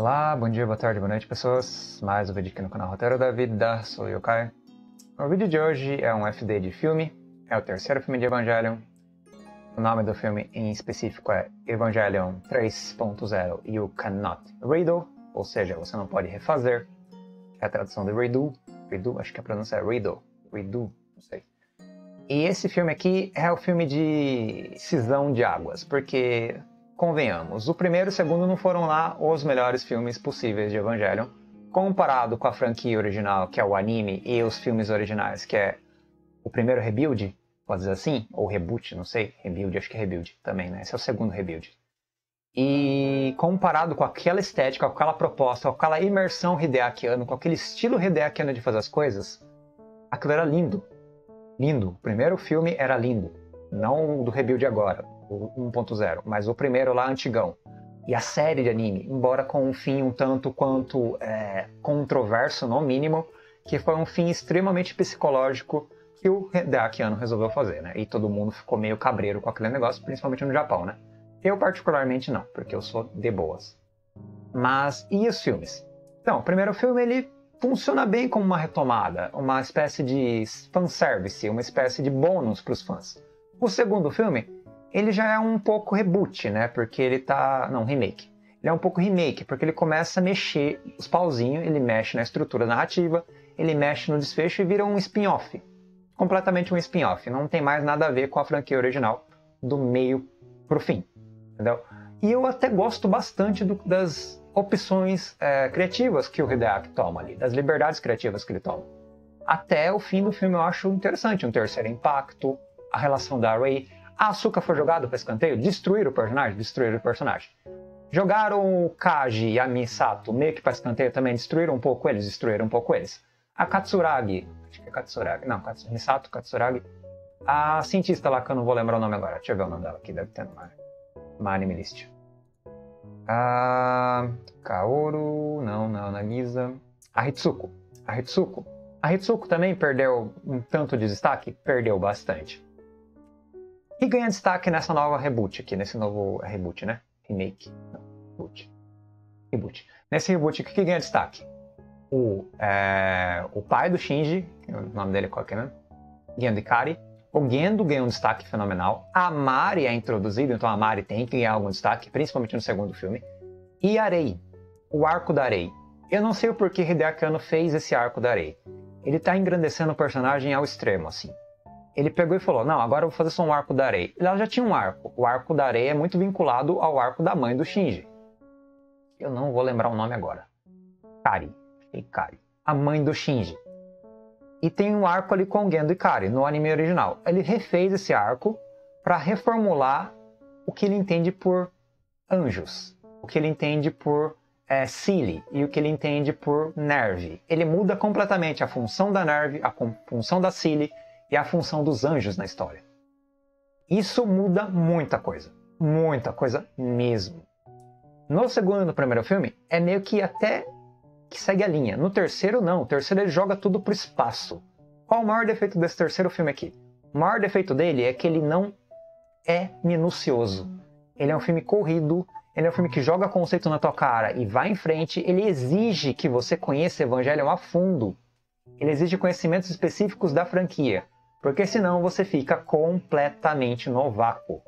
Olá, bom dia, boa tarde, boa noite, pessoas. Mais um vídeo aqui no canal Roteiro da Vida, sou o Youkai. O vídeo de hoje é um FD de filme, é o terceiro filme de Evangelion. O nome do filme em específico é Evangelion 3.0 You Cannot Redo, ou seja, você não pode refazer. É a tradução de Redo, acho que a pronúncia é Redo, não sei. E esse filme aqui é o filme de cisão de águas, porque... convenhamos, o primeiro e o segundo não foram lá os melhores filmes possíveis de Evangelion, comparado com a franquia original, que é o anime, e os filmes originais, que é o primeiro Rebuild, pode dizer assim, ou Reboot, não sei, Rebuild, acho que é Rebuild também, né? Esse é o segundo Rebuild. E comparado com aquela estética, com aquela proposta, com aquela imersão Hideaki Anno, com aquele estilo Hideaki Anno de fazer as coisas, aquilo era lindo. Lindo. O primeiro filme era lindo, não o do Rebuild agora. O 1.0, mas o primeiro lá antigão. E a série de anime, embora com um fim um tanto quanto controverso, no mínimo, que foi um fim extremamente psicológico que o Hideaki Anno resolveu fazer, né? E todo mundo ficou meio cabreiro com aquele negócio, principalmente no Japão, né? Eu particularmente não, porque eu sou de boas. Mas e os filmes? Então, o primeiro filme ele funciona bem como uma retomada, uma espécie de fanservice, uma espécie de bônus para os fãs. O segundo filme... ele já é um pouco reboot, né? Porque ele tá... não, remake. Ele é um pouco remake, porque ele começa a mexer os pauzinhos, ele mexe na estrutura narrativa, ele mexe no desfecho e vira um spin-off. Completamente um spin-off. Não tem mais nada a ver com a franquia original do meio pro fim, entendeu? E eu até gosto bastante das opções criativas que o Hideaki toma ali, das liberdades criativas que ele toma. Até o fim do filme eu acho interessante. Um terceiro impacto, a relação da Arei... a Asuka foi jogada para escanteio, destruíram o personagem, Jogaram o Kaji e a Misato meio que para escanteio também, destruíram um pouco eles, A Katsuragi, acho que é Katsuragi, não, Misato Katsuragi, a cientista lá que eu não vou lembrar o nome agora, deixa eu ver o nome dela aqui, deve ter uma anime list. A Kaoru, não, Nagisa, a Ritsuko, também perdeu um tanto de destaque, perdeu bastante. E ganha destaque nessa nova reboot aqui, nesse novo reboot, né? Remake, não, reboot. Reboot. Nesse reboot aqui, que ganha destaque? O pai do Shinji, o nome dele é qual que é mesmo? Gendo Ikari. O Gendo ganha um destaque fenomenal. A Mari é introduzida, então a Mari tem que ganhar algum destaque, principalmente no segundo filme. E Arei, o arco da Arei. Eu não sei o porquê Hideaki Anno fez esse arco da Arei. Ele tá engrandecendo o personagem ao extremo, assim. Ele pegou e falou, não, agora eu vou fazer só um arco da Arei. Ela já tinha um arco. O arco da Arei é muito vinculado ao arco da mãe do Shinji. Eu não vou lembrar o nome agora. Ikari. A mãe do Shinji. E tem um arco ali com o Gendo Ikari, no anime original. Ele refez esse arco para reformular o que ele entende por anjos. O que ele entende por SEELE e o que ele entende por NERV. Ele muda completamente a função da NERV, a função da SEELE... e a função dos anjos na história. Isso muda muita coisa. Muita coisa mesmo. No segundo e no primeiro filme, é meio que até que segue a linha. No terceiro, não. O terceiro ele joga tudo pro espaço. Qual o maior defeito desse terceiro filme aqui? O maior defeito dele é que ele não é minucioso. Ele é um filme corrido, ele é um filme que joga conceito na tua cara e vai em frente. Ele exige que você conheça Evangelion a fundo. Ele exige conhecimentos específicos da franquia. Porque senão você fica completamente no vácuo.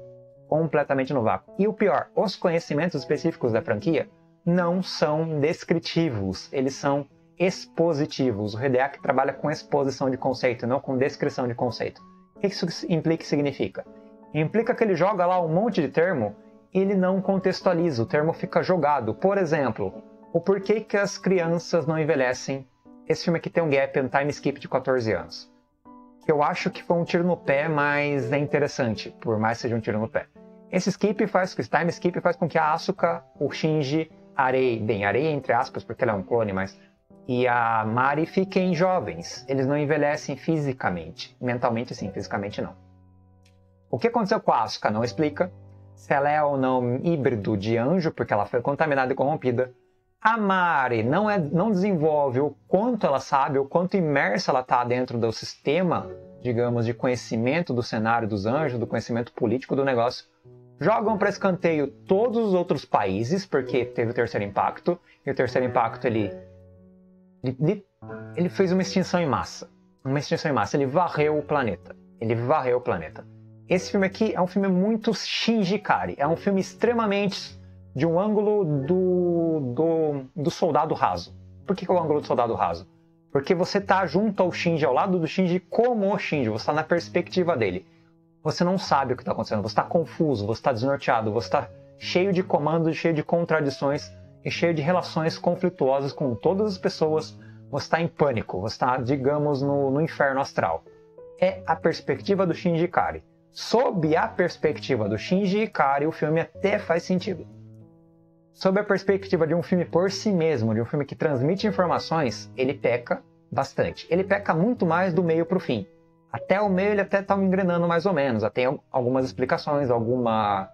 E o pior, os conhecimentos específicos da franquia não são descritivos, eles são expositivos. O Hideaki trabalha com exposição de conceito, não com descrição de conceito. O que isso implica e significa? Implica que ele joga lá um monte de termo e ele não contextualiza, o termo fica jogado. Por exemplo, o porquê que as crianças não envelhecem. Esse filme aqui tem um gap, um time skip de 14 anos. Eu acho que foi um tiro no pé, mas é interessante, por mais que seja um tiro no pé. Esse time skip faz com que a Asuka, o Shinji, a Arei, bem, Arei entre aspas, porque ela é um clone, mas... e a Mari fiquem jovens. Eles não envelhecem fisicamente. Mentalmente sim, fisicamente não. O que aconteceu com a Asuka não explica. Se ela é ou não híbrido de anjo, porque ela foi contaminada e corrompida. A Mari não desenvolve o quanto ela sabe, o quanto imersa ela está dentro do sistema, digamos, de conhecimento do cenário dos anjos, do conhecimento político do negócio. jogam para escanteio todos os outros países, porque teve o terceiro impacto, e o terceiro impacto ele fez uma extinção em massa. Uma extinção em massa, ele varreu o planeta. Ele varreu o planeta. Esse filme aqui é um filme muito Shinji Ikari, é um filme extremamente de um ângulo do soldado raso. Por que é o ângulo do soldado raso? Porque você está junto ao Shinji, ao lado do Shinji, como o Shinji, você está na perspectiva dele. Você não sabe o que está acontecendo, você está confuso, você está desnorteado, você está cheio de comandos, cheio de contradições e cheio de relações conflituosas com todas as pessoas. Você está em pânico, você está, digamos, no inferno astral. É a perspectiva do Shinji Ikari. Sob a perspectiva do Shinji Ikari, o filme até faz sentido. Sob a perspectiva de um filme por si mesmo, de um filme que transmite informações, ele peca bastante. Ele peca muito mais do meio para o fim. Até o meio ele até está engrenando mais ou menos, até algumas explicações, alguma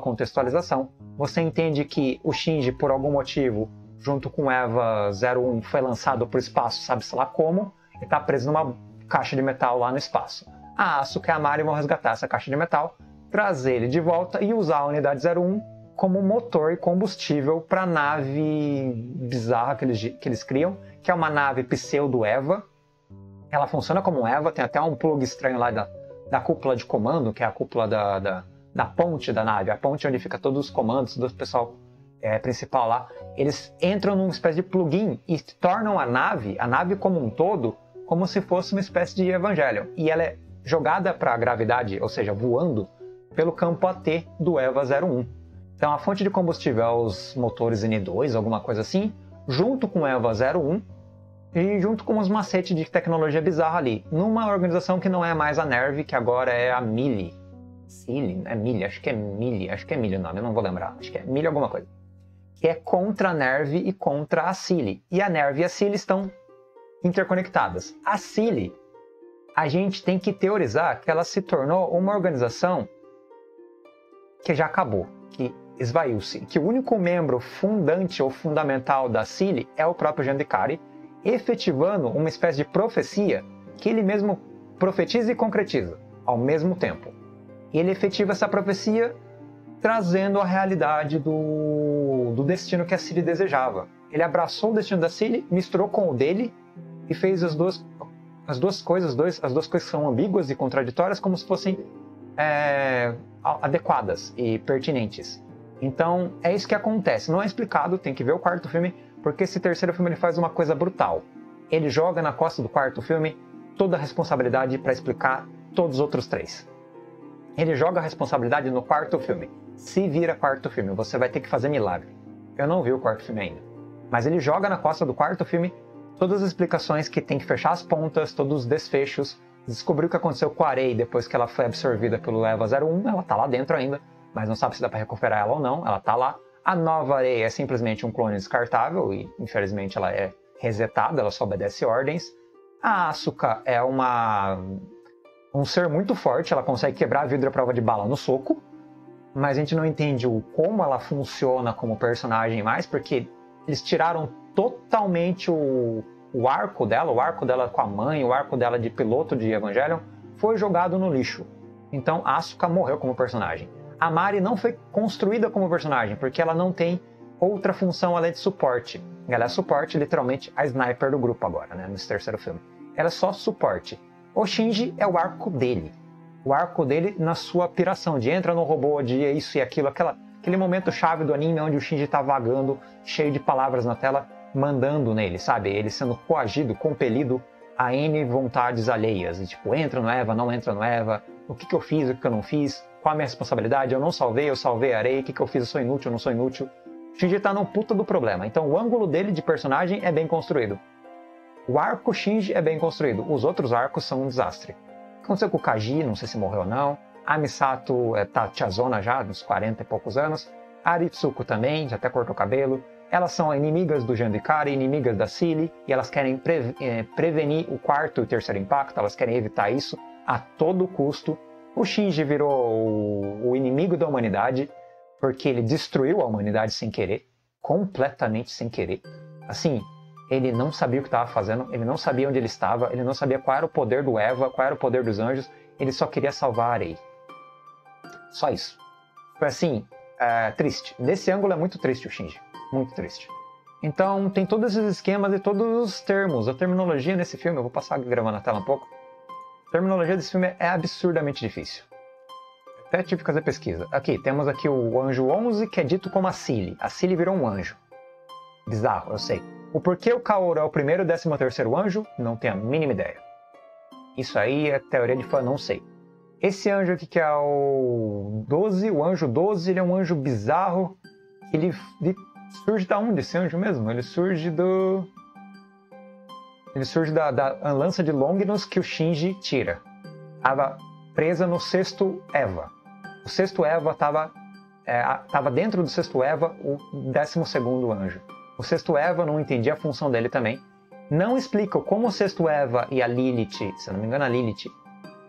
contextualização. Você entende que o Shinji, por algum motivo, junto com Eva 01, foi lançado para o espaço, sabe-se lá como, e está preso numa caixa de metal lá no espaço. A Asuka e a Mari vão resgatar essa caixa de metal, trazer ele de volta e usar a unidade 01 como motor e combustível para a nave bizarra que eles criam, que é uma nave pseudo-Eva. Ela funciona como Eva, tem até um plug estranho lá da cúpula de comando, que é a cúpula da ponte da nave, a ponte onde fica todos os comandos do pessoal principal lá. Eles entram numa espécie de plugin e tornam a nave como um todo, como se fosse uma espécie de Evangelion. E ela é jogada para a gravidade, ou seja, voando, pelo campo AT do EVA 01. Então a fonte de combustível é os motores N2, alguma coisa assim, junto com o EVA 01, e junto com os macetes de tecnologia bizarra ali, numa organização que não é mais a NERV, que agora é a Mili. SEELE? É Mili, acho que é Mili o nome, eu não vou lembrar, acho que é Mili alguma coisa. Que é contra a NERV e contra a SEELE. E a NERV e a SEELE estão interconectadas. A SEELE, a gente tem que teorizar que ela se tornou uma organização que já acabou, que esvaiu-se. Que o único membro fundante ou fundamental da SEELE é o próprio Gendo Ikari, efetivando uma espécie de profecia que ele mesmo profetiza e concretiza ao mesmo tempo. Ele efetiva essa profecia trazendo a realidade do destino que a SEELE desejava. Ele abraçou o destino da SEELE, misturou com o dele e fez as duas coisas que são ambíguas e contraditórias como se fossem adequadas e pertinentes. Então é isso que acontece. Não é explicado, tem que ver o quarto filme. Porque esse terceiro filme ele faz uma coisa brutal. Ele joga na costa do quarto filme toda a responsabilidade para explicar todos os outros três. Ele joga a responsabilidade no quarto filme. Se vira quarto filme, você vai ter que fazer milagre. Eu não vi o quarto filme ainda. Mas ele joga na costa do quarto filme todas as explicações que tem que fechar as pontas, todos os desfechos. Descobriu o que aconteceu com a Arei depois que ela foi absorvida pelo EVA 01. Ela tá lá dentro ainda, mas não sabe se dá para recuperar ela ou não. Ela tá lá. A nova Arei é simplesmente um clone descartável e, infelizmente, ela é resetada, ela só obedece ordens. A Asuka é um ser muito forte, ela consegue quebrar a vidro à prova de bala no soco, mas a gente não entende como ela funciona como personagem mais, porque eles tiraram totalmente o arco dela, com a mãe, o arco dela de piloto de Evangelion, foi jogado no lixo. Então, a Asuka morreu como personagem. A Mari não foi construída como personagem, porque ela não tem outra função além de suporte. Ela é suporte, literalmente, a sniper do grupo agora, né? Nesse terceiro filme. Ela é só suporte. O Shinji é o arco dele. O arco dele na sua piração, de entra no robô, de isso e aquilo. Aquele momento chave do anime onde o Shinji tá vagando, cheio de palavras na tela, mandando nele, sabe? Ele sendo coagido, compelido a N vontades alheias. E, tipo, entra no Eva, não entra no Eva. O que eu fiz, o que eu não fiz. Qual a minha responsabilidade? Eu não salvei, eu salvei a Arei. O que eu fiz? Eu sou inútil, eu não sou inútil. Shinji tá no puta do problema. Então o ângulo dele de personagem é bem construído. O arco Shinji é bem construído. Os outros arcos são um desastre. O que aconteceu com o Kaji? Não sei se morreu ou não. A Misato tá tiazona já, uns 40 e poucos anos. A Ritsuko também, já até cortou o cabelo. Elas são inimigas do Gendo Ikari, inimigas da SEELE. E elas querem prevenir o quarto e o terceiro impacto. Elas querem evitar isso a todo custo. O Shinji virou o inimigo da humanidade, porque ele destruiu a humanidade sem querer, completamente sem querer. Assim, ele não sabia o que estava fazendo, ele não sabia onde ele estava, ele não sabia qual era o poder do Eva, qual era o poder dos anjos, ele só queria salvar a Arei. Só isso. assim, triste. Nesse ângulo é muito triste o Shinji, muito triste. Então tem todos esses esquemas e todos os termos. A terminologia nesse filme, eu vou passar gravando a tela um pouco. A terminologia desse filme é absurdamente difícil. Até tive que fazer pesquisa. Aqui, temos aqui o anjo 11, que é dito como a SEELE. A SEELE virou um anjo. Bizarro, eu sei. O porquê o Kaoru é o primeiro e 13º anjo, não tenho a mínima ideia. Isso aí é teoria de fã, não sei. Esse anjo aqui que é o 12, o anjo 12, ele é um anjo bizarro. Ele surge da onde esse anjo mesmo? Ele surge do... Ele surge da lança de Longinus que o Shinji tira. Tava presa no 6º Eva. O 6º Eva tava dentro do 6º Eva, o 12º anjo. O 6º Eva, não entendi a função dele também. Não explica como o 6º Eva e a Lilith, se eu não me engano a Lilith,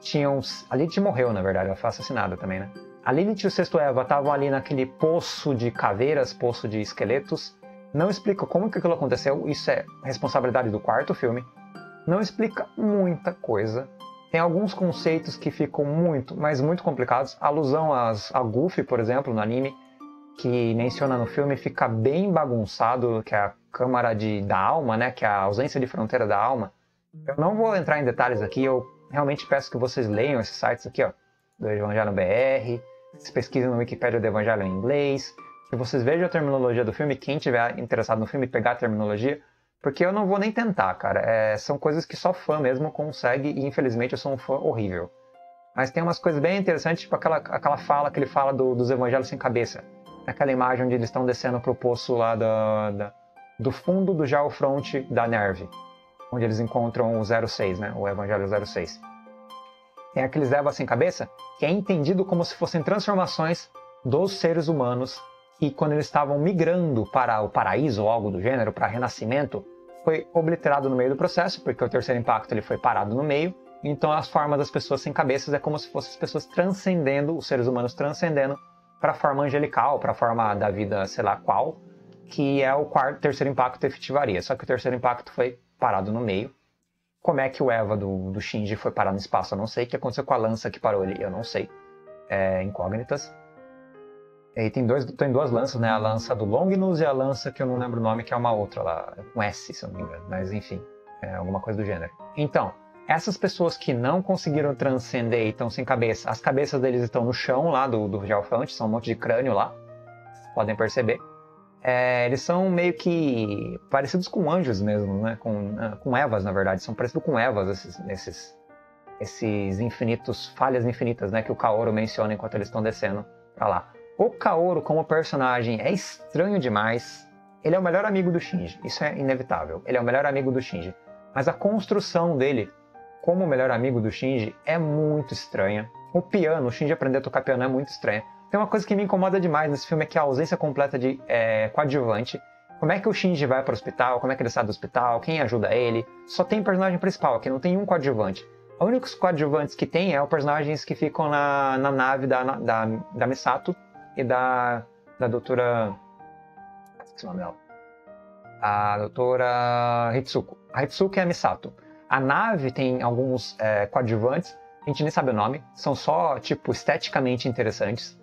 tinham... A Lilith morreu, na verdade, ela foi assassinada também, né? A Lilith e o 6º Eva estavam ali naquele poço de caveiras, poço de esqueletos. Não explica como que aquilo aconteceu, isso é responsabilidade do 4º filme. Não explica muita coisa. Tem alguns conceitos que ficam muito, mas muito complicados. A alusão a Goofy, por exemplo, no anime, que menciona no filme, fica bem bagunçado, que é a câmara da alma, né? Que é a ausência de fronteira da alma. Eu não vou entrar em detalhes aqui, eu realmente peço que vocês leiam esses sites aqui, ó, do Evangelion BR, vocês pesquisem no Wikipedia do Evangelion em inglês, que vocês vejam a terminologia do filme, quem tiver interessado no filme, pegar a terminologia, porque eu não vou nem tentar, cara. São coisas que só fã mesmo consegue e, infelizmente, eu sou um fã horrível. Mas tem umas coisas bem interessantes, tipo aquela fala que ele fala dos evangelhos sem cabeça. Aquela imagem onde eles estão descendo pro poço lá do fundo do Geofronte da NERV, onde eles encontram o 06, né? O Evangelho 06. Tem aqueles Evas sem cabeça, que é entendido como se fossem transformações dos seres humanos que, quando eles estavam migrando para o paraíso ou algo do gênero, para renascimento, foi obliterado no meio do processo, porque o terceiro impacto ele foi parado no meio. Então as formas das pessoas sem cabeças é como se fossem as pessoas transcendendo, os seres humanos transcendendo, para a forma angelical, para a forma da vida sei lá qual, que é o terceiro impacto efetivaria. Só que o terceiro impacto foi parado no meio. Como é que o Eva do Shinji foi parar no espaço? Eu não sei. O que aconteceu com a lança que parou ele? Eu não sei. Incógnitas. E tem duas lanças, né? A lança do Longinus e a lança que eu não lembro o nome, que é uma outra lá, um S, se eu não me engano. Mas enfim, alguma coisa do gênero. Então, essas pessoas que não conseguiram transcender e estão sem cabeça, as cabeças deles estão no chão lá do Geofronte, são um monte de crânio lá, vocês podem perceber. Eles são meio que parecidos com anjos mesmo, né? Com Evas, na verdade. São parecidos com Evas, esses infinitos, falhas infinitas, né? Que o Kaoru menciona enquanto eles estão descendo pra lá. O Kaoru, como personagem, é estranho demais. Ele é o melhor amigo do Shinji. Isso é inevitável. Ele é o melhor amigo do Shinji. Mas a construção dele, como o melhor amigo do Shinji, é muito estranha. O piano, o Shinji aprender a tocar piano é muito estranho. Tem uma coisa que me incomoda demais nesse filme, que é a ausência completa de coadjuvante. Como é que o Shinji vai para o hospital? Como é que ele sai do hospital? Quem ajuda ele? Só tem personagem principal aqui, não tem um coadjuvante. Os únicos coadjuvantes que tem é os personagens que ficam na nave da Misato e da doutora... Esqueci o nome dela. A doutora Ritsuko. A Ritsuko é a Misato. A nave tem alguns coadjuvantes, a gente nem sabe o nome, são só, tipo, esteticamente interessantes.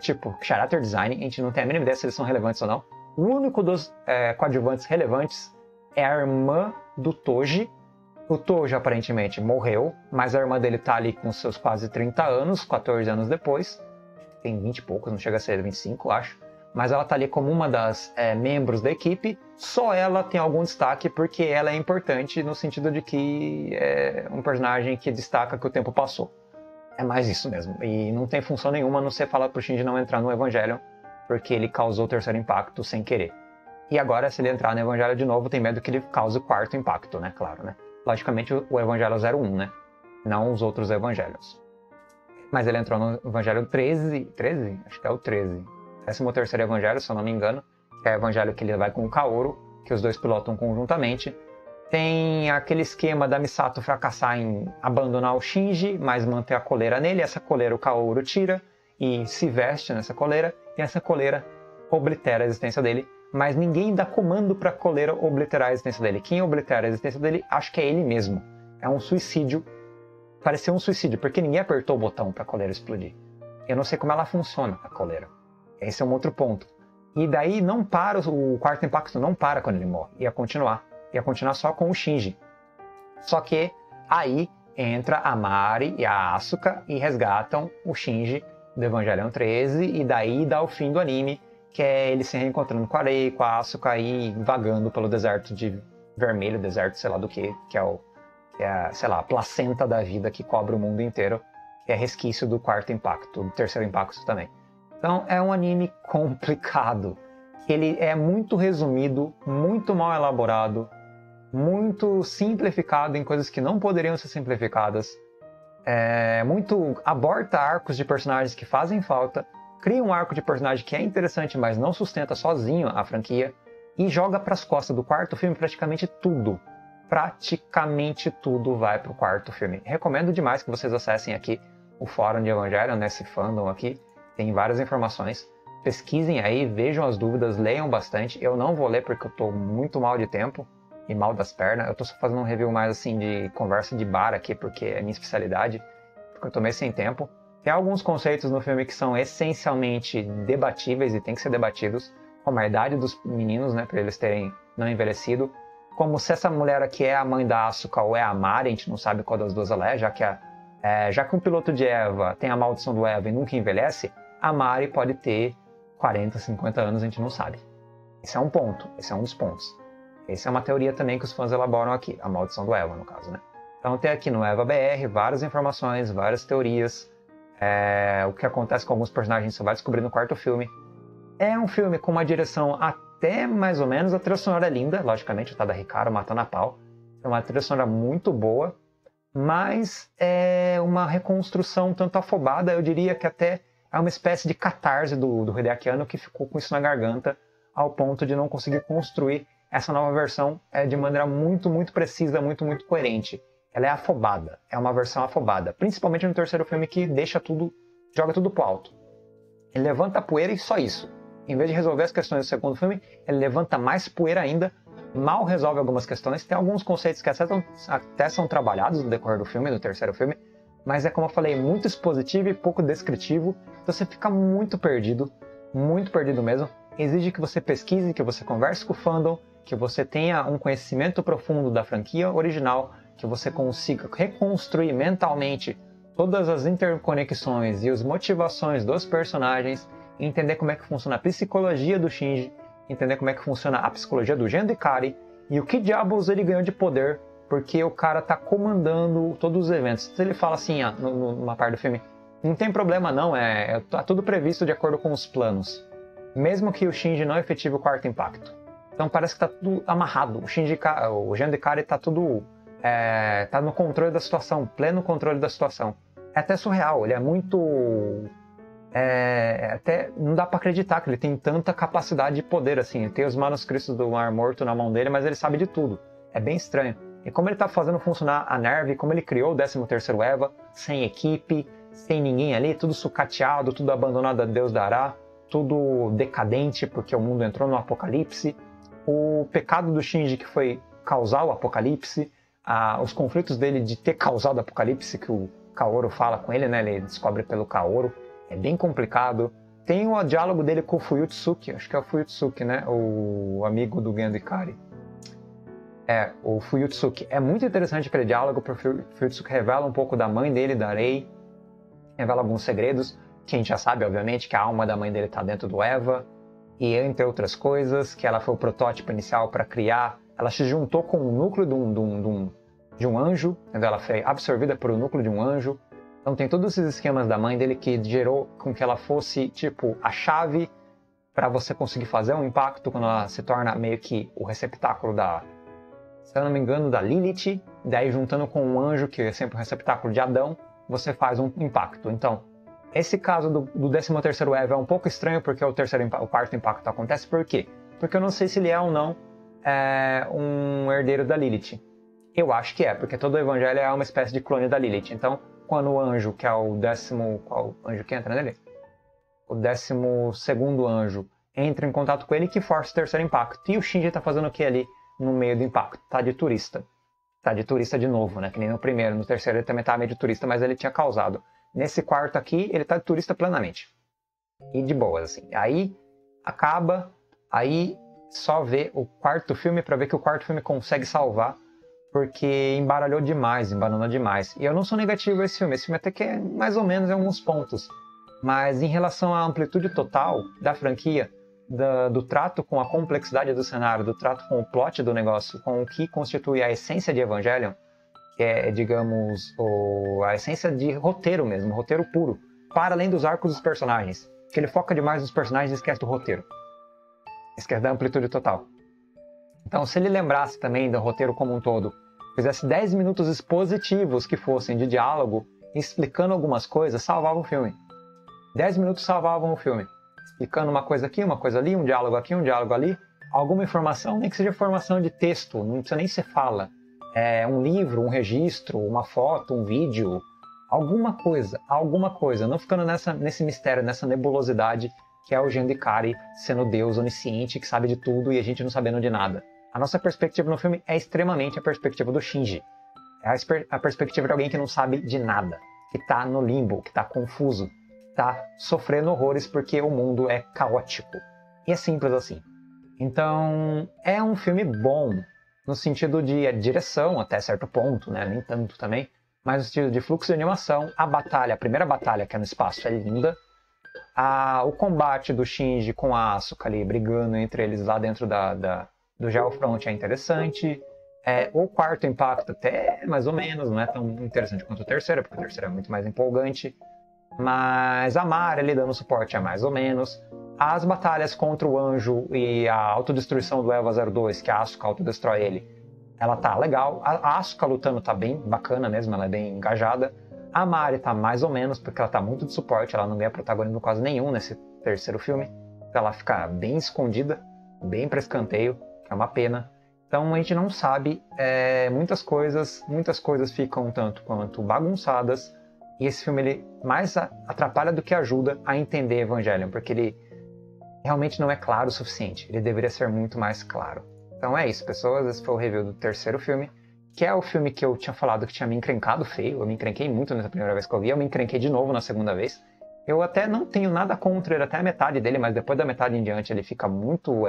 Tipo, character design, a gente não tem a mínima ideia se eles são relevantes ou não. O único dos coadjuvantes relevantes é a irmã do Toji. O Toji aparentemente morreu, mas a irmã dele tá ali com seus quase 30 anos, 14 anos depois. Tem 20 e poucos, não chega a ser 25, acho. Mas ela tá ali como uma das membros da equipe. Só ela tem algum destaque porque ela é importante no sentido de que é um personagem que destaca que o tempo passou. É mais isso mesmo, e não tem função nenhuma a não ser falar pro Shinji não entrar no Evangelion, porque ele causou o 3º impacto sem querer. E agora, se ele entrar no Evangelion de novo, tem medo que ele cause o 4º impacto, né? Claro, né? Logicamente o Evangelion 01, né? Não os outros Evangelions. Mas ele entrou no Evangelion 13, 13? Acho que é o 13. 13º Evangelho, se eu não me engano, que é o Evangelho que ele vai com o Kaoru, que os dois pilotam conjuntamente. Tem aquele esquema da Misato fracassar em abandonar o Shinji, mas manter a coleira nele. Essa coleira o Kaoru tira e se veste nessa coleira. E essa coleira oblitera a existência dele. Mas ninguém dá comando para a coleira obliterar a existência dele. Quem oblitera a existência dele, acho que é ele mesmo. É um suicídio. Pareceu um suicídio, porque ninguém apertou o botão para a coleira explodir. eu não sei como ela funciona, a coleira. Esse é um outro ponto. E daí não para, o quarto impacto não para quando ele morre. Ia continuar só com o Shinji. Só que aí entra a Mari e a Asuka e resgatam o Shinji do Evangelion 13. E daí dá o fim do anime, que é ele se reencontrando com a Arei, com a Asuka e vagando pelo deserto de vermelho, deserto sei lá do que é o... sei lá, a placenta da vida que cobre o mundo inteiro, que é resquício do quarto impacto, do terceiro impacto também. Então é um anime complicado. Ele é muito resumido, muito mal elaborado, muito simplificado em coisas que não poderiam ser simplificadas, muito aborta arcos de personagens que fazem falta, cria um arco de personagem que é interessante, mas não sustenta sozinho a franquia, e joga para as costas do quarto filme praticamente tudo. Praticamente tudo vai para o quarto filme. Recomendo demais que vocês acessem aqui o fórum de Evangelion, nesse fandom aqui. Tem várias informações. Pesquisem aí, vejam as dúvidas, leiam bastante. Eu não vou ler porque eu estou muito mal de tempo e mal das pernas. Eu estou só fazendo um review mais assim de conversa de bar aqui, porque é minha especialidade, porque eu estou meio sem tempo. Tem alguns conceitos no filme que são essencialmente debatíveis e tem que ser debatidos, como a idade dos meninos, né, para eles terem não envelhecido. Como se essa mulher aqui é a mãe da Asuka ou é a Mari, a gente não sabe qual das duas ela é, já que um piloto de Eva tem a maldição do Eva e nunca envelhece, a Mari pode ter 40, 50 anos, a gente não sabe. Esse é um ponto, esse é um dos pontos. Essa é uma teoria também que os fãs elaboram aqui, a maldição do Eva, no caso, né? Então tem aqui no Eva BR várias informações, várias teorias, o que acontece com alguns personagens a gente só vai descobrir no quarto filme. É um filme com uma direção até mais ou menos, a trilha sonora é linda, logicamente, o Tada Hikaru matando a pau. É uma trilha sonora muito boa, mas é uma reconstrução tanto afobada, eu diria que até é uma espécie de catarse do Hideaki Anno que ficou com isso na garganta, ao ponto de não conseguir construir essa nova versão de maneira muito, muito precisa, muito, muito coerente. Ela é afobada, é uma versão afobada, principalmente no terceiro filme que deixa tudo, joga tudo pro alto. Ele levanta a poeira e só isso. Em vez de resolver as questões do segundo filme, ele levanta mais poeira ainda, mal resolve algumas questões. Tem alguns conceitos que até são trabalhados no decorrer do filme, do terceiro filme, mas é, como eu falei, muito expositivo e pouco descritivo. Então você fica muito perdido mesmo. Exige que você pesquise, que você converse com o fandom, que você tenha um conhecimento profundo da franquia original, que você consiga reconstruir mentalmente todas as interconexões e as motivações dos personagens, entender como é que funciona a psicologia do Shinji, entender como é que funciona a psicologia do Gendo Ikari e o que diabos ele ganhou de poder, porque o cara tá comandando todos os eventos. Se ele fala assim, numa parte do filme, não tem problema não, tá tudo previsto de acordo com os planos, mesmo que o Shinji não efetive o quarto impacto. Então parece que tá tudo amarrado, o Gendo Ikari tá tudo... tá no controle da situação, pleno controle da situação. É até surreal, ele é muito... até não dá pra acreditar que ele tem tanta capacidade de poder assim. Ele tem os manuscritos do Mar Morto na mão dele, mas ele sabe de tudo. É bem estranho. E como ele tá fazendo funcionar a NERV, como ele criou o 13º EVA, sem equipe, sem ninguém ali, tudo sucateado, tudo abandonado a Deus dará, tudo decadente porque o mundo entrou no apocalipse. O pecado do Shinji que foi causar o apocalipse, os conflitos dele de ter causado o apocalipse, que o Kaoru fala com ele, né? Ele descobre pelo Kaoru. É bem complicado. Tem o diálogo dele com o Fuyutsuki, acho que é o Fuyutsuki, né? O amigo do Gendo Ikari. O Fuyutsuki. É muito interessante aquele diálogo, porque o Fuyutsuki revela um pouco da mãe dele, da Rei. Revela alguns segredos, que a gente já sabe, obviamente, que a alma da mãe dele está dentro do Eva. E, entre outras coisas, que ela foi o protótipo inicial para criar. Ela se juntou com o núcleo de um anjo, ela foi absorvida por um núcleo de um anjo. Então tem todos esses esquemas da mãe dele que gerou com que ela fosse, tipo, a chave para você conseguir fazer um impacto quando ela se torna meio que o receptáculo se eu não me engano, da Lilith. Daí juntando com um anjo, que é sempre o receptáculo de Adão, você faz um impacto. Então, esse caso do 13º EVA é um pouco estranho, porque o quarto impacto acontece. Por quê? Porque eu não sei se ele é ou não um herdeiro da Lilith. Eu acho que é, porque todo o evangelho é uma espécie de clone da Lilith. Então, quando o anjo, que é o 10º... Qual anjo que entra nele? O 12º anjo entra em contato com ele, que força o terceiro impacto. E o Shinji tá fazendo o que ali no meio do impacto? Tá de turista. Tá de turista de novo, né? Que nem no primeiro. No terceiro ele também tá meio de turista, mas ele tinha causado. Nesse quarto aqui, ele tá de turista plenamente. E de boas, assim. Aí acaba, aí só vê o quarto filme pra ver que o quarto filme consegue salvar, porque embaralhou demais, embananou demais. E eu não sou negativo a esse filme até que é mais ou menos em alguns pontos. Mas em relação à amplitude total da franquia, do trato com a complexidade do cenário, do trato com o plot do negócio, com o que constitui a essência de Evangelion, que é, digamos, a essência de roteiro mesmo, roteiro puro, para além dos arcos dos personagens. Que ele foca demais nos personagens e esquece do roteiro. Esquece da amplitude total. Então, se ele lembrasse também do roteiro como um todo, fizesse 10 minutos expositivos que fossem de diálogo, explicando algumas coisas, salvava o filme. 10 minutos salvavam o filme. Explicando uma coisa aqui, uma coisa ali, um diálogo aqui, um diálogo ali. Alguma informação, nem que seja informação de texto, não precisa nem ser fala. É um livro, um registro, uma foto, um vídeo, alguma coisa, não ficando nesse mistério, nessa nebulosidade que é o Gendo Ikari sendo Deus onisciente, que sabe de tudo e a gente não sabendo de nada. A nossa perspectiva no filme é extremamente a perspectiva do Shinji. É a perspectiva de alguém que não sabe de nada, que tá no limbo, que tá confuso, que tá sofrendo horrores porque o mundo é caótico. E é simples assim. Então, é um filme bom. No sentido de direção, até certo ponto, né? Nem tanto também. Mas no sentido de fluxo de animação, a batalha, a primeira batalha que é no espaço é linda. O combate do Shinji com a Asuka ali, brigando entre eles lá dentro do Geofronte é interessante. O quarto impacto até mais ou menos, não é tão interessante quanto o terceiro, porque o terceiro é muito mais empolgante. Mas a Mari ali dando suporte é mais ou menos. As batalhas contra o anjo e a autodestruição do Eva 02, que a Asuka autodestrói ele, ela tá legal. A Asuka lutando tá bem bacana mesmo, ela é bem engajada. A Mari tá mais ou menos, porque ela tá muito de suporte, ela não ganha protagonismo quase nenhum nesse terceiro filme. Ela fica bem escondida, bem pra escanteio, que é uma pena. Então a gente não sabe, muitas coisas ficam tanto quanto bagunçadas. E esse filme ele mais atrapalha do que ajuda a entender Evangelion, porque ele realmente não é claro o suficiente. Ele deveria ser muito mais claro. Então é isso, pessoas. Esse foi o review do terceiro filme, que é o filme que eu tinha falado que tinha me encrencado feio. Eu me encrenquei muito nessa primeira vez que eu vi. Eu me encrenquei de novo na segunda vez. Eu até não tenho nada contra ele até a metade dele, mas depois da metade em diante ele fica muito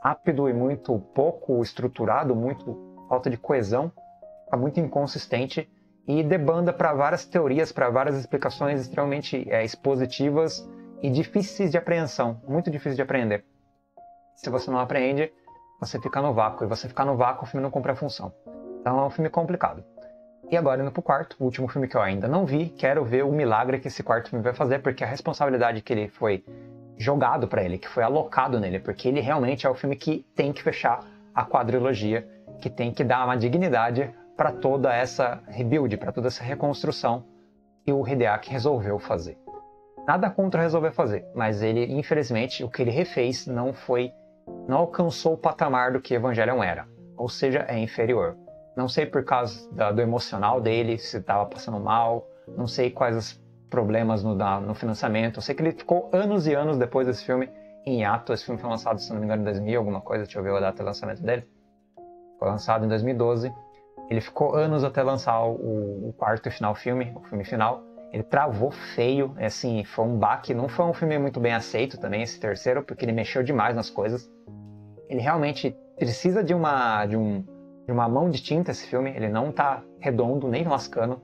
rápido e muito pouco estruturado, muito falta de coesão, fica muito inconsistente e debanda para várias teorias, para várias explicações extremamente expositivas e difíceis de apreensão, muito difícil de aprender. Se você não aprende, você fica no vácuo, e você ficar no vácuo, o filme não cumpre a função. Então é um filme complicado. E agora indo pro quarto, o último filme que eu ainda não vi, quero ver o milagre que esse quarto filme vai fazer, porque a responsabilidade que ele foi jogado para ele, que foi alocado nele, porque ele realmente é o filme que tem que fechar a quadrilogia, que tem que dar uma dignidade para toda essa rebuild, para toda essa reconstrução que o Hideaki resolveu fazer. Nada contra resolver fazer, mas ele, infelizmente, o que ele refez não alcançou o patamar do que Evangelion era, ou seja, é inferior. Não sei por causa do emocional dele, se estava passando mal, não sei quais os problemas no financiamento, eu sei que ele ficou anos e anos depois desse filme em hiato. Esse filme foi lançado, se não me engano, em 2000, alguma coisa, deixa eu ver a data de lançamento dele, foi lançado em 2012, ele ficou anos até lançar o quarto e final filme, o filme final. Ele travou feio, assim, foi um baque. Não foi um filme muito bem aceito também, esse terceiro, porque ele mexeu demais nas coisas. Ele realmente precisa de uma mão de tinta, esse filme. Ele não tá redondo, nem lascando.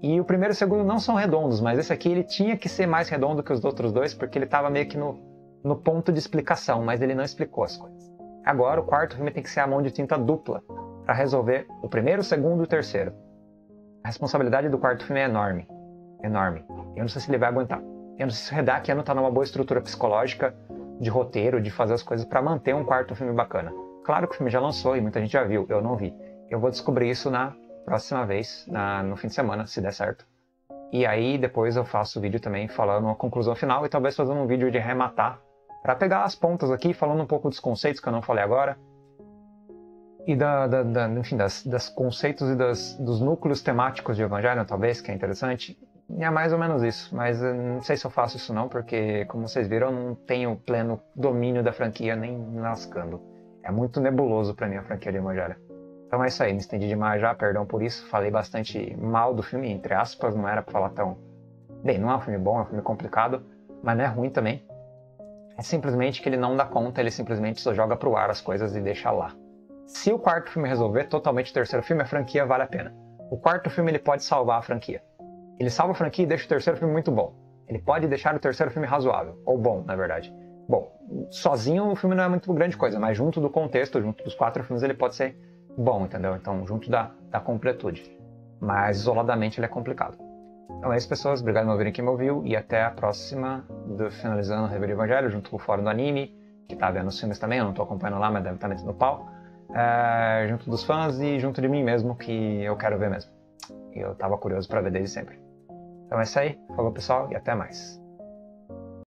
E o primeiro e o segundo não são redondos, mas esse aqui ele tinha que ser mais redondo que os outros dois, porque ele tava meio que no ponto de explicação, mas ele não explicou as coisas. Agora o quarto filme tem que ser a mão de tinta dupla, para resolver o primeiro, o segundo e o terceiro. A responsabilidade do quarto filme é enorme. Enorme. Eu não sei se ele vai aguentar. Eu não sei se o Hideaki Anno tá numa boa estrutura psicológica, de roteiro, de fazer as coisas para manter um quarto filme bacana. Claro que o filme já lançou e muita gente já viu, eu não vi. Eu vou descobrir isso na próxima vez, no fim de semana, se der certo. E aí depois eu faço o vídeo também falando uma conclusão final e talvez fazendo um vídeo de arrematar, para pegar as pontas aqui, falando um pouco dos conceitos que eu não falei agora. E enfim, das conceitos e dos núcleos temáticos de Evangelion, talvez, que é interessante. É mais ou menos isso, mas eu não sei se eu faço isso não, porque, como vocês viram, eu não tenho pleno domínio da franquia, nem lascando. É muito nebuloso pra mim a franquia de Evangelion. Então é isso aí, me estendi demais já, perdão por isso, falei bastante mal do filme, entre aspas, não era pra falar tão... Bem, não é um filme bom, é um filme complicado, mas não é ruim também. É simplesmente que ele não dá conta, ele simplesmente só joga pro ar as coisas e deixa lá. Se o quarto filme resolver, totalmente o terceiro filme, a franquia vale a pena. O quarto filme ele pode salvar a franquia. Ele salva a franquia e deixa o terceiro filme muito bom. Ele pode deixar o terceiro filme razoável, ou bom, na verdade. Bom, sozinho o filme não é muito grande coisa, mas junto do contexto, junto dos quatro filmes, ele pode ser bom, entendeu? Então, junto da completude. Mas, isoladamente, ele é complicado. Então é isso, pessoas. Obrigado por ouvirem quem me ouviu e até a próxima do Finalizando o Rebuild Evangelho, junto com o Fórum do Anime, que tá vendo os filmes também, eu não tô acompanhando lá, mas deve estar metendo pau. Junto dos fãs e junto de mim mesmo, que eu quero ver mesmo. E eu tava curioso pra ver desde sempre. Então é isso aí. Falou, pessoal, e até mais.